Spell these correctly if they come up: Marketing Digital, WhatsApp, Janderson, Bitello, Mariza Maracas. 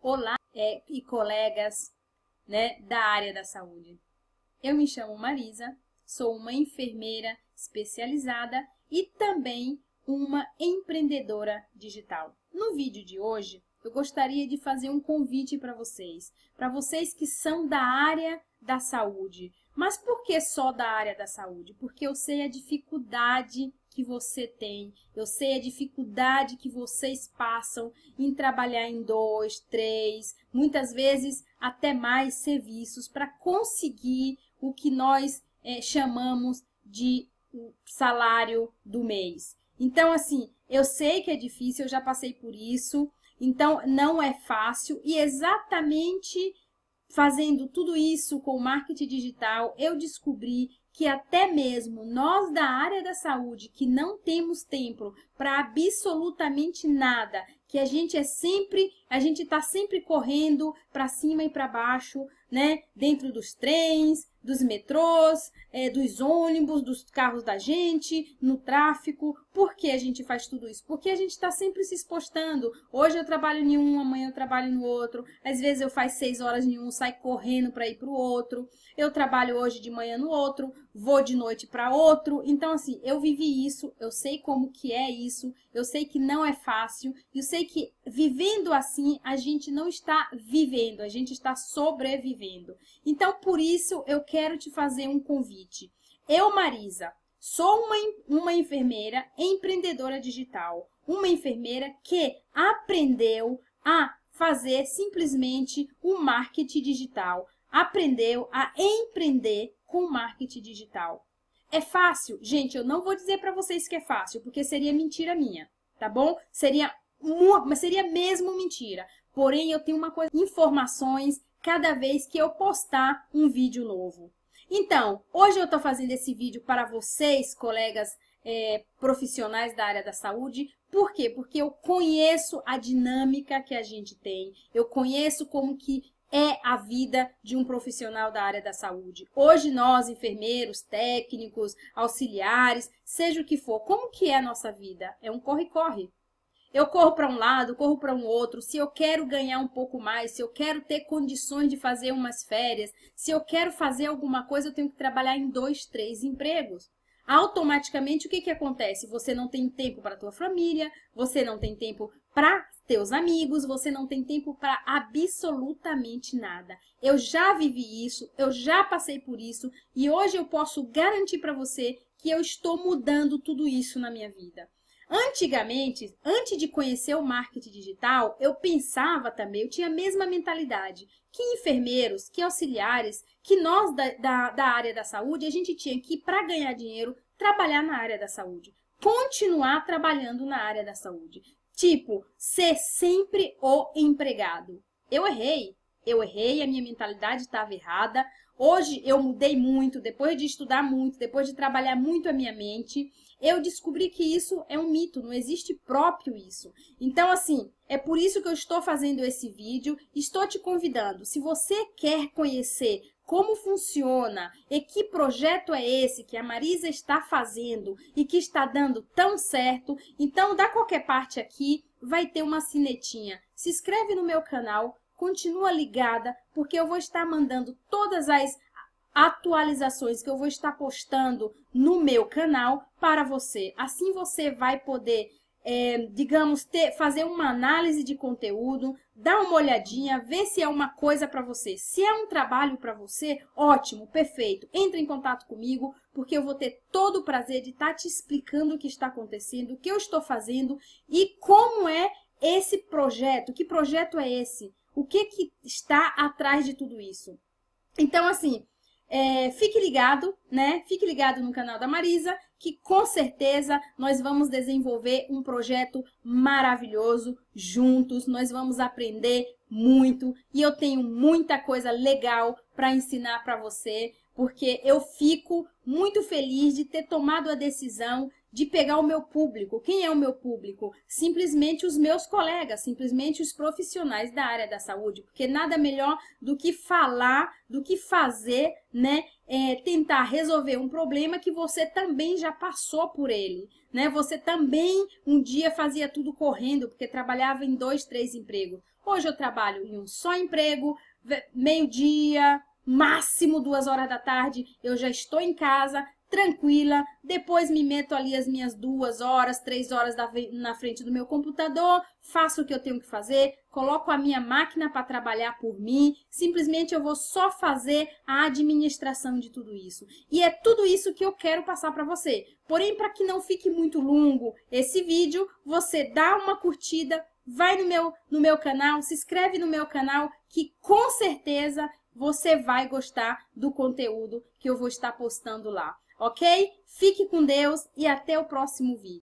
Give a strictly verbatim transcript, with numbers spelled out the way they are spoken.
Olá é, e colegas, né, da área da saúde. Eu me chamo Mariza, sou uma enfermeira especializada e também uma empreendedora digital. No vídeo de hoje, eu gostaria de fazer um convite para vocês, para vocês que são da área da saúde. Mas por que só da área da saúde? Porque eu sei a dificuldade que você tem, eu sei a dificuldade que vocês passam em trabalhar em dois, três, muitas vezes até mais serviços para conseguir o que nós é, chamamos de salário do mês. Então, assim, eu sei que é difícil, eu já passei por isso, então não é fácil e exatamente fazendo tudo isso com o marketing digital, eu descobri que até mesmo nós da área da saúde, que não temos tempo para absolutamente nada, que a gente é sempre, a gente está sempre correndo para cima e para baixo, né? Dentro dos trens, dos metrôs, é, dos ônibus, dos carros da gente, no tráfico. Por que a gente faz tudo isso? Porque a gente está sempre se expostando. Hoje eu trabalho em um, amanhã eu trabalho no outro. Às vezes eu faço seis horas em um, saio correndo para ir para o outro. Eu trabalho hoje de manhã no outro, vou de noite para outro. Então, assim, eu vivi isso, eu sei como que é isso, eu sei que não é fácil, eu sei que vivendo assim, a gente não está vivendo, a gente está sobrevivendo. Então, por isso, eu quero te fazer um convite. Eu, Mariza, sou uma, uma enfermeira empreendedora digital, uma enfermeira que aprendeu a fazer simplesmente o marketing digital, aprendeu a empreender com marketing digital. É fácil? Gente, eu não vou dizer para vocês que é fácil, porque seria mentira minha, tá bom? Seria, mas seria mesmo mentira. Porém, eu tenho uma coisa, informações cada vez que eu postar um vídeo novo. Então, hoje eu estou fazendo esse vídeo para vocês, colegas é, profissionais da área da saúde. Por quê? Porque eu conheço a dinâmica que a gente tem. Eu conheço como que é a vida de um profissional da área da saúde. Hoje nós, enfermeiros, técnicos, auxiliares, seja o que for, como que é a nossa vida? É um corre-corre. Eu corro para um lado, corro para um outro, se eu quero ganhar um pouco mais, se eu quero ter condições de fazer umas férias, se eu quero fazer alguma coisa, eu tenho que trabalhar em dois, três empregos. Automaticamente, o que que acontece? Você não tem tempo para a tua família, você não tem tempo para teus amigos, você não tem tempo para absolutamente nada. Eu já vivi isso, eu já passei por isso e hoje eu posso garantir para você que eu estou mudando tudo isso na minha vida. Antigamente, antes de conhecer o marketing digital, eu pensava também, eu tinha a mesma mentalidade, que enfermeiros, que auxiliares, que nós da, da, da área da saúde, a gente tinha que, para ganhar dinheiro, trabalhar na área da saúde, continuar trabalhando na área da saúde, tipo, ser sempre o empregado. Eu errei, eu errei, a minha mentalidade estava errada, hoje eu mudei muito, depois de estudar muito, depois de trabalhar muito a minha mente, eu descobri que isso é um mito, não existe próprio isso. Então, assim, é por isso que eu estou fazendo esse vídeo, estou te convidando. Se você quer conhecer como funciona e que projeto é esse que a Mariza está fazendo e que está dando tão certo, então, da qualquer parte aqui, vai ter uma sinetinha. Se inscreve no meu canal, continua ligada, porque eu vou estar mandando todas as atualizações que eu vou estar postando no meu canal para você. Assim você vai poder, é, digamos, ter, fazer uma análise de conteúdo, dar uma olhadinha, ver se é uma coisa para você. Se é um trabalho para você, ótimo, perfeito. Entre em contato comigo, porque eu vou ter todo o prazer de estar te explicando o que está acontecendo, o que eu estou fazendo e como é esse projeto, que projeto é esse, o que, que está atrás de tudo isso. Então, assim, É, fique ligado, né? Fique ligado no canal da Mariza, que com certeza nós vamos desenvolver um projeto maravilhoso juntos, nós vamos aprender muito e eu tenho muita coisa legal para ensinar para você, porque eu fico muito feliz de ter tomado a decisão de pegar o meu público. Quem é o meu público? Simplesmente os meus colegas, simplesmente os profissionais da área da saúde, porque nada melhor do que falar, do que fazer, né? É, tentar resolver um problema que você também já passou por ele, né? Você também um dia fazia tudo correndo, porque trabalhava em dois, três empregos. Hoje eu trabalho em um só emprego, meio-dia, máximo duas horas da tarde, eu já estou em casa, tranquila, depois me meto ali as minhas duas horas, três horas da, na frente do meu computador, faço o que eu tenho que fazer, coloco a minha máquina para trabalhar por mim, simplesmente eu vou só fazer a administração de tudo isso. E é tudo isso que eu quero passar para você. Porém, para que não fique muito longo esse vídeo, você dá uma curtida, vai no meu, no meu canal, se inscreve no meu canal, que com certeza você vai gostar do conteúdo que eu vou estar postando lá. Ok? Fique com Deus e até o próximo vídeo.